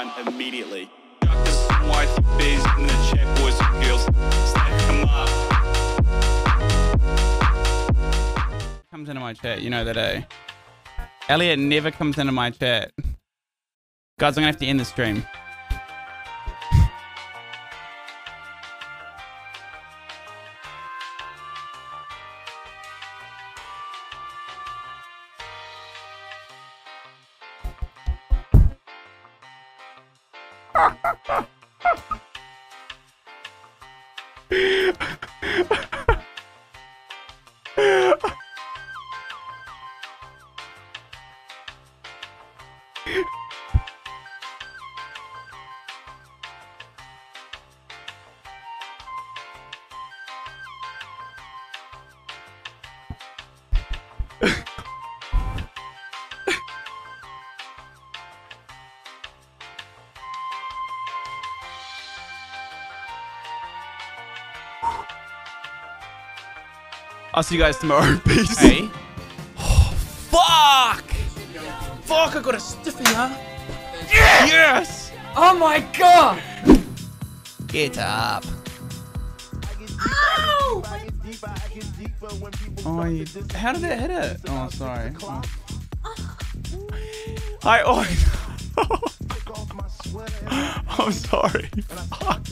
online immediately. White bees in the check boys and girls, stack them up. Comes into my chat, you know that, eh? Elliot never comes into my chat. Guys, I'm gonna have to end the stream. I'll see you guys tomorrow. Peace. Hey. Oh, fuck! Fuck, I got a stiffy, huh? Yes! Yes! Oh my god! Get up. Ow! Oh, how did that hit it? Oh, sorry. Oh. I'm sorry. Fuck.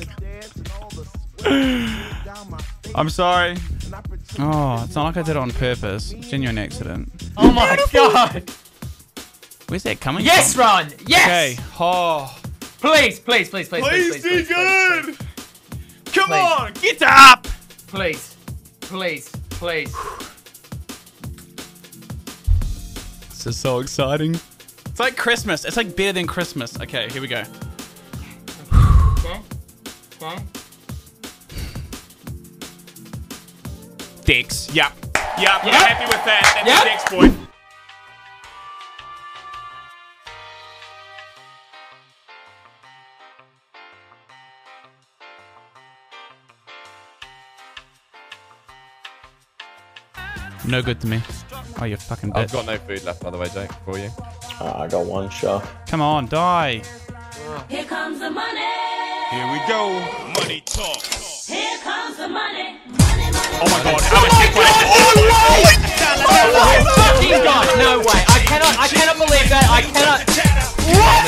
I'm sorry. Oh, it's not like I did it on purpose. Genuine accident. Oh my god! Where's that coming from? Yes, Ron! Yes! Okay. Oh. Please, please, please, please, please. Please do good! Please. Come on! Get up! Please. Please. Please. This is so exciting. It's like Christmas. It's like better than Christmas. Okay, here we go. Okay. Okay. Dicks. Yep. Yep. Yep. I'm happy with that. That's the Dicks point. No good to me. Oh, you fucking bitch. I've got no food left, by the way, Jake, for you. I got one shot. Come on, die. Here comes the money. Here we go. Money talk. Here comes the money. Oh my god, how much shit was it? Fucking god, no way. I cannot believe that. I cannot.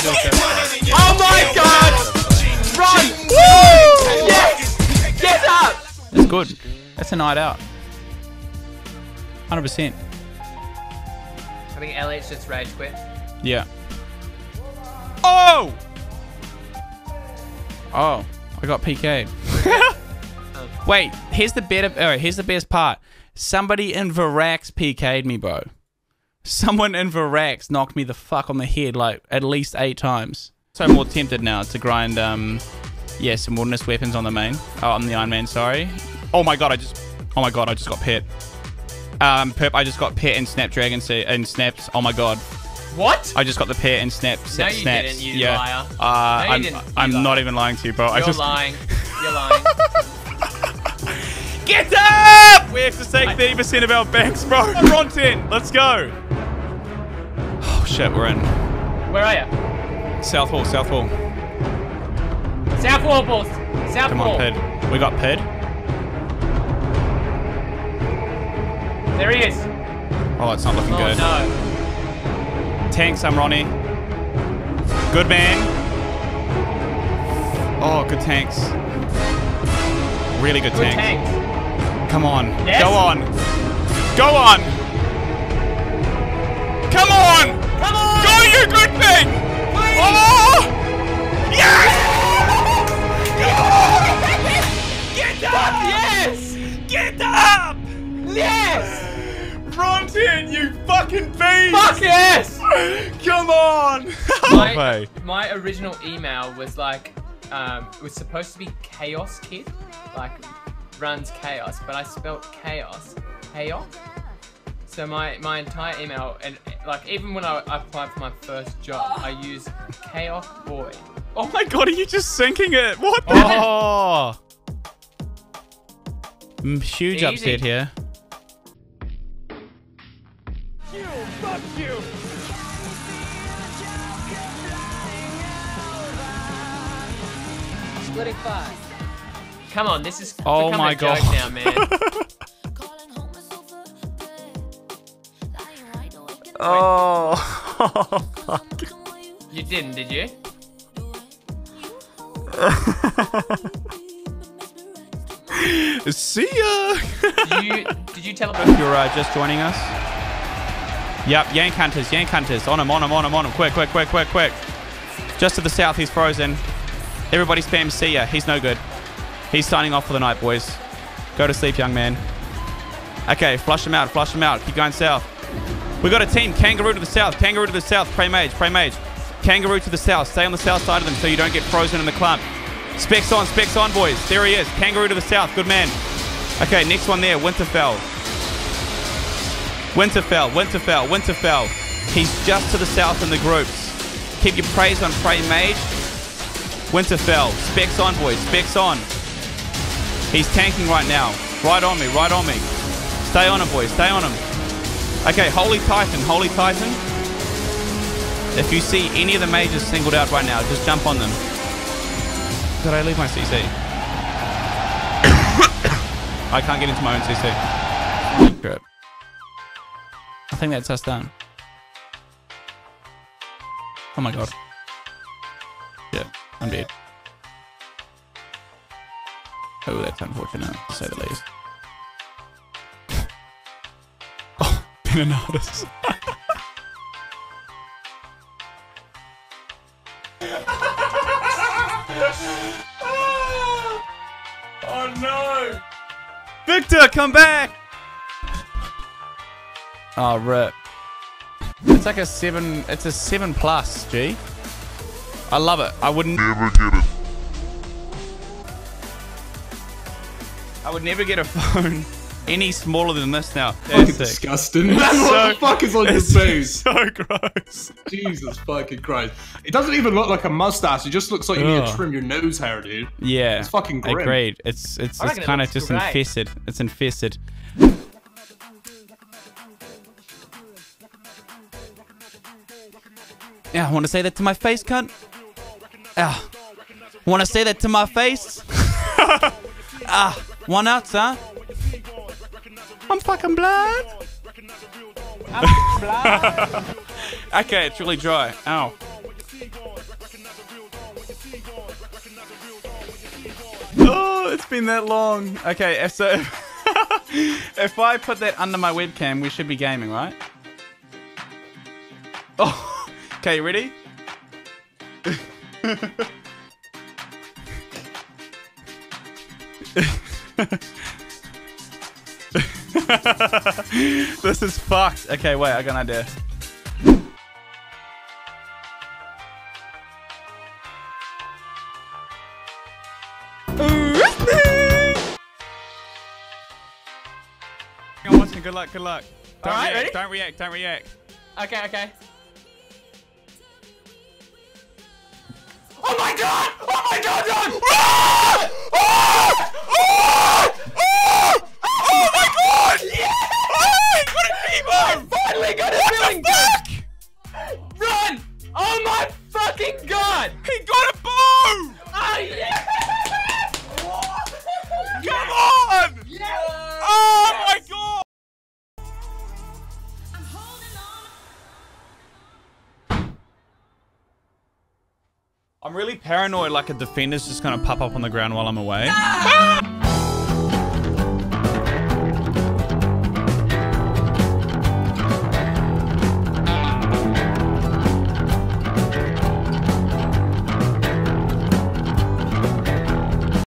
What? Oh my god! Run! Woo! Yes! Get up! That's good. That's a night out. 100%. I think Elliot's just rage quit. Yeah. Oh! Oh, I got PK'd. Wait, here's the best part. Somebody in Verax PK'd me, bro. Someone in Verax knocked me the fuck on the head, like, at least 8 times. So I'm more tempted now to grind, yeah, some wilderness weapons on the main. Oh, on the Iron Man, sorry. Oh my god, I just got pet. Perp, I just got pet and Snapdragon and snaps. Oh my god. What? I just got the pet and snaps. Didn't, you liar. No, you didn't. I'm not even lying to you, bro. You're lying. You're lying. Get up! We have to take 30% of our banks, bro. We're on 10. Let's go. Oh, shit, we're in. Where are you? South Hall, South Hall. South Hall, boss. South Hall. Come on, Pid. We got Pid. There he is. Oh, it's not looking good. No. Tanks, I'm Ronnie. Good man. Oh, good tanks. Really good tanks. Come on. Yes. Go on. Go on. Come on. Come on. Go, you good thing. Please. Oh. Yes. Yes. Get up. Yes. Get up. Yes. Bronton, you fucking beast. Fuck yes. Come on. My original email was like, it was supposed to be Chaos Kid, like, runs chaos, but I spelt chaos. So my entire email, and like even when I applied for my first job, I used chaos boy. Oh my god, are you just sinking it? What the hell? Huge upset here. You, fuck you. Analytic 5. Come on, this is become a joke now, man. Oh, fuck. You didn't, did you? See ya! Did you teleport? You're just joining us. Yep, Yank Hunters. On him. Quick. Just to the south, he's frozen. Everybody spam see ya. He's no good. He's signing off for the night, boys. Go to sleep, young man. Okay, flush him out. Keep going south. We got a team. Kangaroo to the south. Prey Mage. Kangaroo to the south. Stay on the south side of them so you don't get frozen in the clump. Specs on, boys. There he is. Kangaroo to the south. Good man. Okay, next one there. Winterfell. He's just to the south in the groups. Keep your praise on Prey Mage. Winterfell. Specs on, boys. He's tanking right now. Right on me. Stay on him, boys. Okay, Holy Titan. If you see any of the mages singled out right now, just jump on them. Did I leave my CC? I can't get into my own CC. Crap. I think that's us done. Oh my god. Yeah, I'm dead. Oh, that's unfortunate, to say the least. Oh, been an artist. Oh no! Victor, come back! Oh, rip. It's like a 7, it's a 7 plus, G. I love it. I would never get it. I would never get a phone any smaller than this now. That's disgusting. What the fuck is on your face? So gross. Jesus fucking Christ. It doesn't even look like a mustache. It just looks like you need to trim your nose hair, dude. Yeah. It's fucking grim. Agreed. It's kind of just great. Infested. It's infested. Yeah, I want to say that to my face, cunt. Ah, want to say that to my face? Ah, one out, huh? I'm fucking blind. Okay, it's really dry. Ow. Oh, it's been that long. Okay, so if I put that under my webcam, we should be gaming, right? Oh. Okay, you ready? This is fucked. Okay, wait, I got an idea. I'm watching. Good luck. Don't react. Okay. Oh my god! Oh my god! Yes! Oh, I finally got a feeling good! Run! Oh my fucking god! He got a bow! Oh yeah! Come on! Yes! Oh my god! I'm holding on. I'm really paranoid like a defender's just gonna pop up on the ground while I'm away. Ah!